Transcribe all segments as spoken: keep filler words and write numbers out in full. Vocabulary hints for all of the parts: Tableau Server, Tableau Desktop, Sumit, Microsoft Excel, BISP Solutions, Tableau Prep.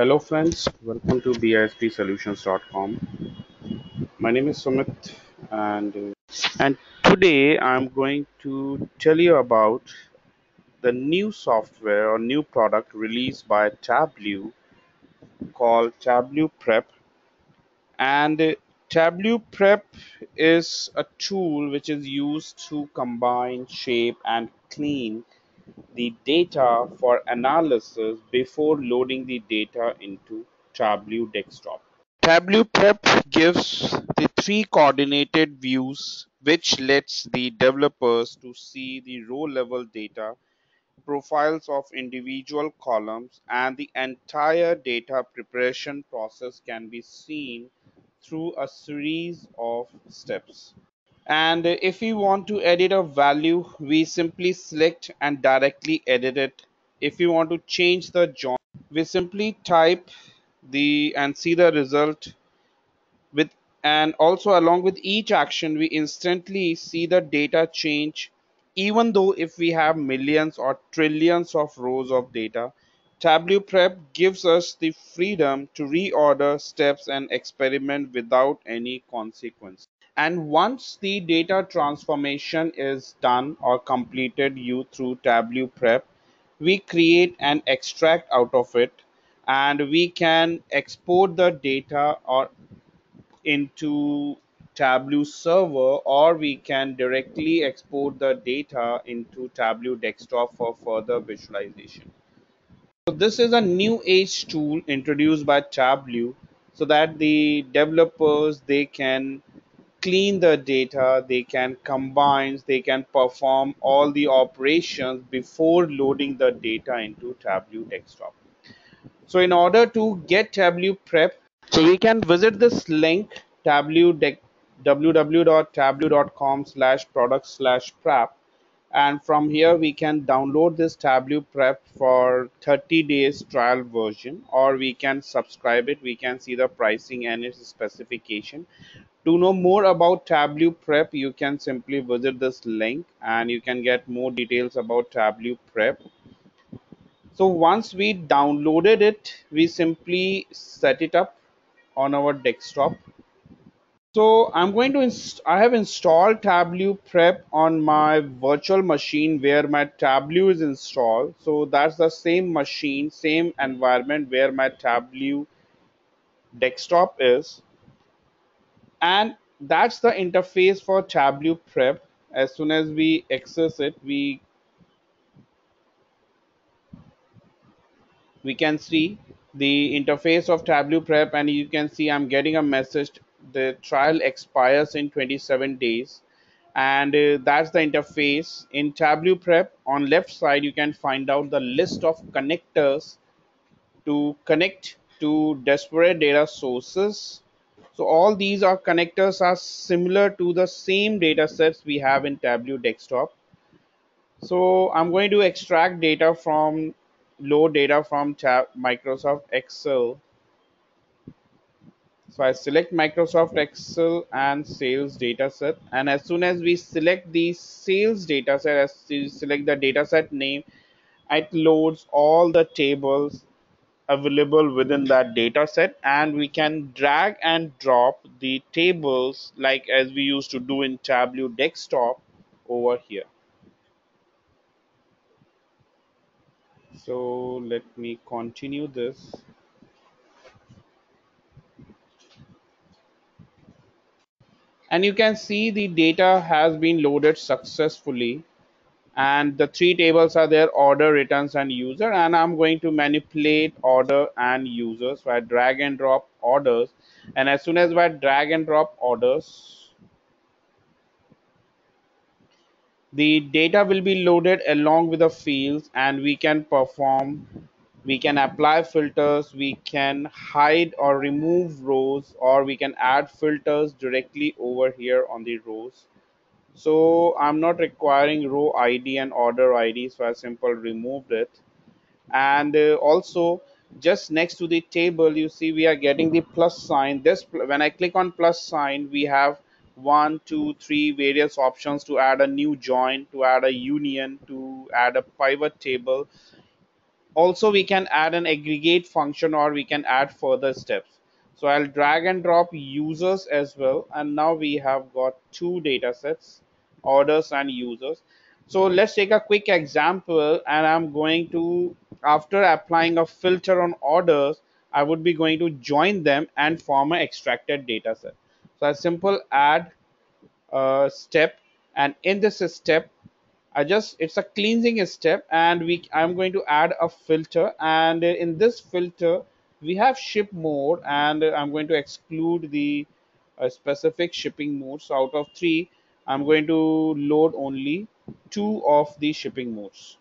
Hello friends, welcome to B I S P solutions dot com. My name is Sumit and and today I'm going to tell you about the new software or new product released by Tableau called Tableau Prep. And Tableau Prep is a tool which is used to combine, shape and clean the data for analysis before loading the data into Tableau desktop. Tableau Prep gives the three coordinated views which lets the developers to see the row level data, profiles of individual columns, and the entire data preparation process can be seen through a series of steps. And if we want to edit a value, we simply select and directly edit it. If we want to change the join, we simply type the and see the result with, and also along with each action we instantly see the data change. Even though if we have millions or trillions of rows of data, Tableau Prep gives us the freedom to reorder steps and experiment without any consequence. And once the data transformation is done or completed you through Tableau Prep, we create an extract out of it and we can export the data or into Tableau Server, or we can directly export the data into Tableau Desktop for further visualization. So this is a new age tool introduced by Tableau so that the developers, they can clean the data, they can combine, they can perform all the operations before loading the data into Tableau Desktop. So in order to get Tableau Prep, so we can visit this link w w w dot tableau dot com slash product slash prep, and from here we can download this Tableau Prep for thirty days trial version, or we can subscribe it. We can see the pricing and its specification. To know more about Tableau Prep, you can simply visit this link and you can get more details about Tableau Prep. So once we downloaded it, we simply set it up on our desktop. So I'm going to inst I have installed Tableau Prep on my virtual machine where my Tableau is installed. So that's the same machine, same environment where my Tableau desktop is. And that's the interface for Tableau Prep. As soon as we access it, we we can see the interface of Tableau Prep, and you can see I'm getting a message, the trial expires in twenty-seven days. And uh, that's the interface in Tableau Prep. On left side you can find out the list of connectors to connect to disparate data sources. So all these are connectors are similar to the same data sets we have in Tableau Desktop. So I'm going to extract data from load data from tab Microsoft Excel. So I select Microsoft Excel and sales dataset, and as soon as we select the sales dataset, as we select the dataset name, it loads all the tables available within that data set, and we can drag and drop the tables like as we used to do in Tableau Desktop over here. So let me continue this. And you can see the data has been loaded successfully. And the three tables are there: order, returns, and user. And I'm going to manipulate order and user. So I drag and drop orders. And as soon as I drag and drop orders, the data will be loaded along with the fields, and we can perform, we can apply filters, we can hide or remove rows, or we can add filters directly over here on the rows. So I'm not requiring row I D and order I D, so I simply removed it. And uh, also just next to the table you see we are getting the plus sign. This, when I click on plus sign, we have one, two, three various options to add a new join, to add a union, to add a pivot table. also we can add an aggregate function, or we can add further steps. So I'll drag and drop users as well, and now we have got two data sets, orders and users. So let's take a quick example, and I'm going to, after applying a filter on orders, I would be going to join them and form an extracted data set. So a simple add uh, step, and in this step I just, it's a cleansing step, and we I'm going to add a filter, and in this filter we have ship mode, and I'm going to exclude the uh, specific shipping modes. So out of three, I'm going to load only two of the shipping modes.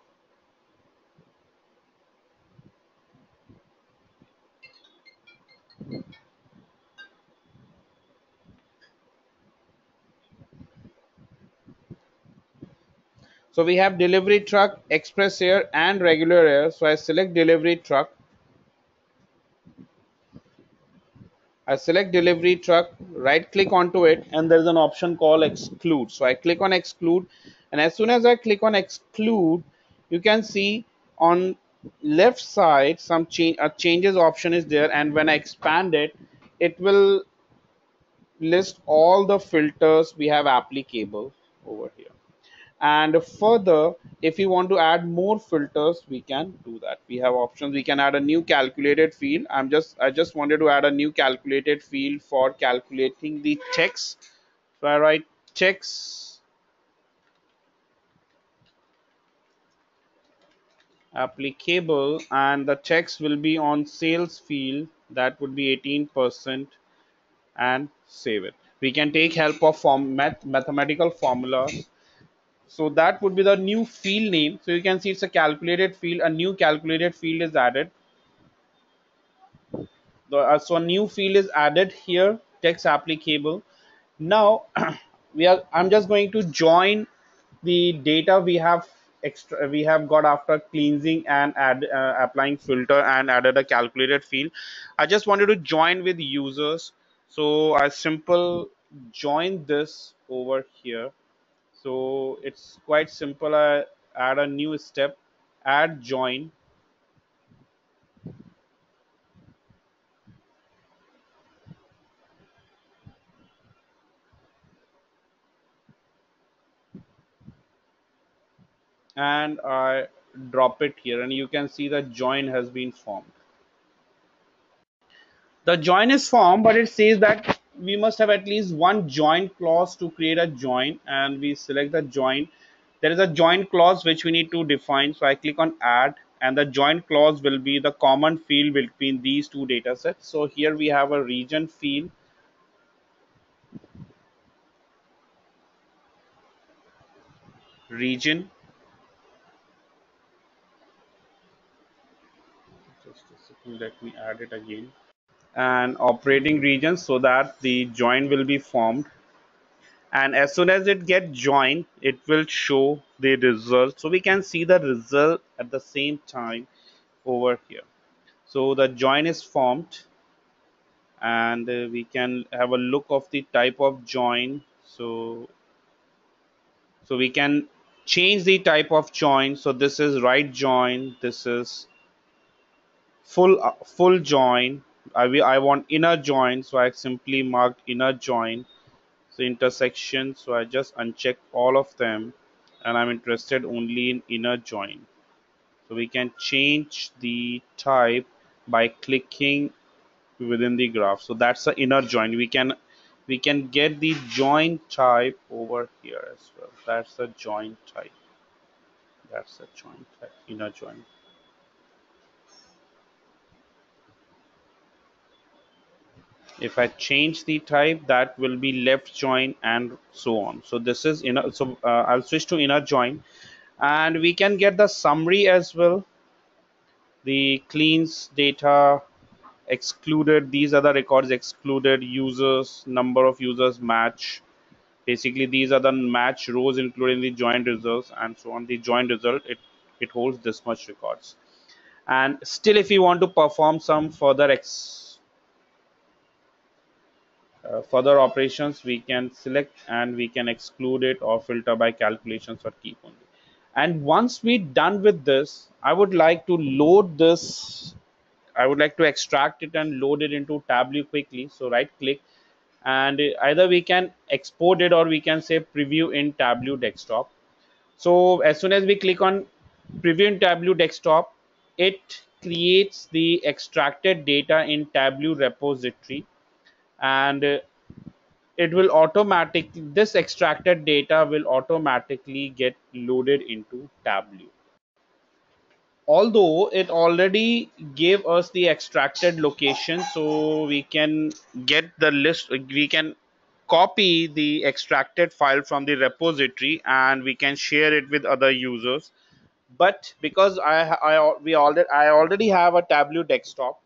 So we have delivery truck, express air and regular air. So I select delivery truck. I select delivery truck, right click onto it, and there is an option called exclude. So I click on exclude, and as soon as I click on exclude, you can see on left side some change, a changes option is there, and when I expand it, it will list all the filters we have applicable over here. And further, if you want to add more filters, we can do that. We have options. We can add a new calculated field. I'm just I just wanted to add a new calculated field for calculating the checks. So I write checks applicable, and the checks will be on sales field. That would be eighteen percent, and save it. We can take help of form math, mathematical formulas. So that would be the new field name. So you can see it's a calculated field. A new calculated field is added. So a new field is added here, text applicable. Now we are. I'm just going to join the data we have extra. We have got after cleansing and add uh, applying filter and added a calculated field. I just wanted to join with users. So I simple join this over here. So it's quite simple. I add a new step, add join. And I drop it here, and you can see the join has been formed. The join is formed, but it says that we must have at least one join clause to create a join, and we select the join. There is a join clause which we need to define. So I click on add, and the join clause will be the common field between these two data sets. So here we have a region field. Region. Just a second, let me add it again. And operating region, so that the join will be formed, and as soon as it gets joined, it will show the result. So we can see the result at the same time over here. So the join is formed, and we can have a look of the type of join. So so we can change the type of join. So this is right join, this is full uh, full join. I, will, I want inner join, so I simply marked inner join. So intersection, so I just uncheck all of them, and I'm interested only in inner join. So we can change the type by clicking within the graph. So that's the inner join. We can we can get the join type over here as well. That's the join type. That's the join type, inner join. If I change the type, that will be left join and so on. So this is inner. So uh, I'll switch to inner join, and we can get the summary as well. The cleans data excluded. These are the records excluded. Users, number of users match. Basically, these are the match rows including the join results and so on. The join result, it it holds this much records. And still, if you want to perform some further ex Uh, further operations, we can select and we can exclude it or filter by calculations or keep only. And once we're done with this, I would like to load this. I would like to extract it and load it into Tableau quickly. So right click, and either we can export it or we can say preview in Tableau desktop. So as soon as we click on preview in Tableau desktop, it creates the extracted data in Tableau repository, and it will automatically, this extracted data will automatically get loaded into Tableau. Although it already gave us the extracted location, so we can get the list, we can copy the extracted file from the repository and we can share it with other users. But because I, I, we already, I already have a Tableau desktop,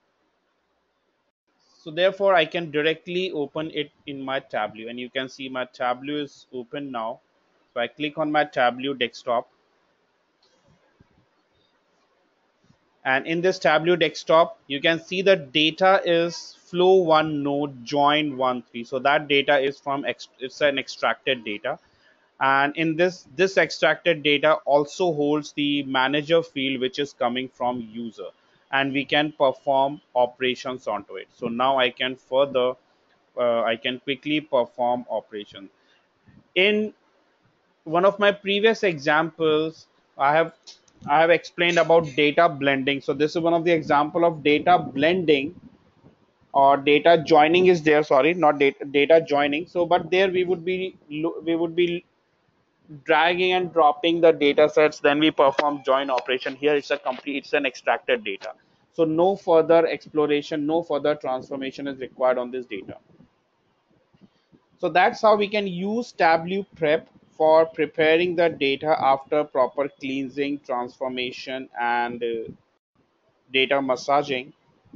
so therefore I can directly open it in my Tableau, and you can see my Tableau is open now. So I click on my Tableau desktop. And in this Tableau desktop, you can see the data is flow one node join one three. So that data is from, it's an extracted data. And in this, this extracted data also holds the manager field, which is coming from user, and we can perform operations onto it. So now I can further, uh, I can quickly perform operations. In one of my previous examples, I have I have explained about data blending. So this is one of the example of data blending, or data joining is there, sorry, not data, data joining. So but there we would be we would be dragging and dropping the data sets, then we perform join operation. Here it's a complete, it's an extracted data. So no further exploration, no further transformation is required on this data. So that's how we can use Tableau Prep for preparing the data after proper cleansing, transformation, and uh, data massaging,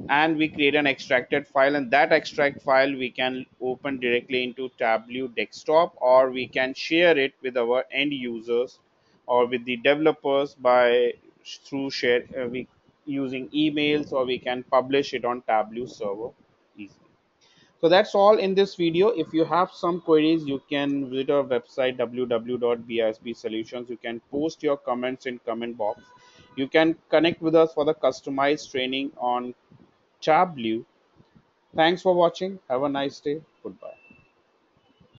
and we create an extracted file, and that extract file we can open directly into Tableau desktop, or we can share it with our end users or with the developers by through share uh, we, using emails, or we can publish it on Tableau server easily. So that's all in this video. If you have some queries, you can visit our website w w w dot b i s p solutions. You can post your comments in comment box. You can connect with us for the customized training on Tableau. Thanks for watching. Have a nice day. Goodbye.